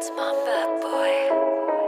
That's my bad boy.